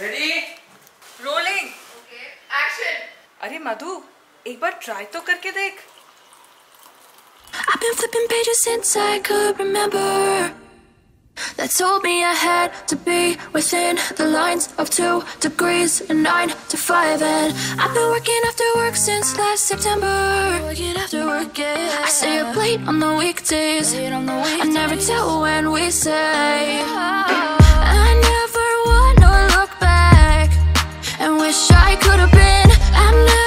Ready? Rolling. Okay. Action. अरे मधु, एक बार try तो करके देख. I've been flipping pages since I could remember. That told me I had to be within the lines of 2 degrees and 9 to 5. And I've been working after work since last September. Working after work, yeah. I stay up late on the weekdays. I never tell when we say. I never wanna look back and wish I could have been. I'm not